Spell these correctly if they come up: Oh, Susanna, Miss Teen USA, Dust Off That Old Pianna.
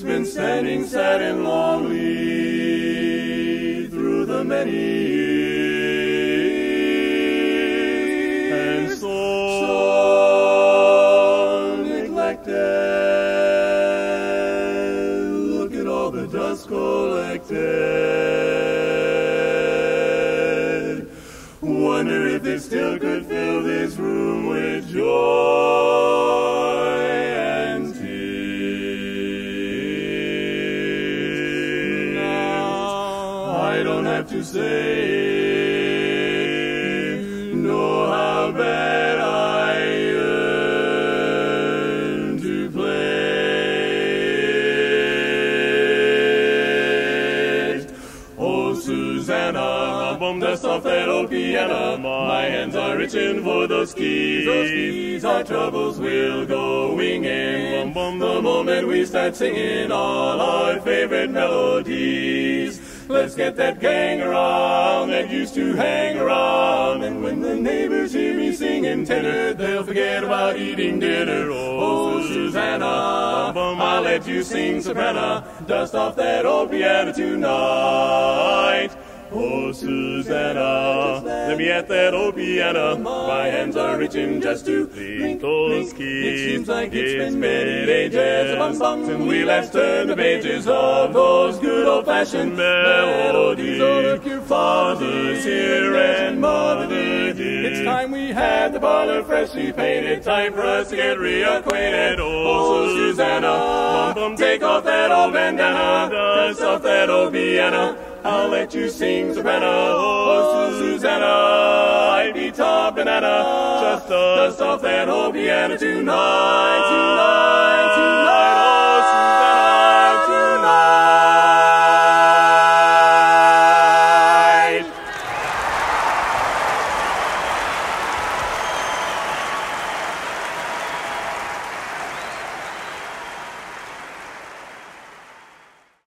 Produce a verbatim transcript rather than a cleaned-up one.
it's been standing sad and lonely through the many years, and so, so neglected. Look at all the dust collected. Wonder if they still could fill this room with joy. I don't have to say, know how bad I yearn to play it. Oh, Susanna, bum dust off that old pianna. My hands are itching for those keys. Those keys, our troubles will go winging. The moment we start singing all our favorite melodies. Let's get that gang around that used to hang around. And when the neighbors hear me singing tenor, they'll forget about eating dinner. Oh, Susanna, I'll let you sing soprano. Dust off that old piano tonight. Oh, Susanna, let me at that old piano. My hands are itching just to think those keys. It seems like it's been many ages since we last turned the pages of those good old-fashioned melodies. Oh, your fathers here and mother did. It's time we had the parlor freshly painted. Time for us to get reacquainted. Oh, Susanna, take off that old bandana. Dust off that old piano. I'll let you sing soprano. Oh, Susanna, I'd be top banana. Just dust off that old piano tonight, tonight, tonight.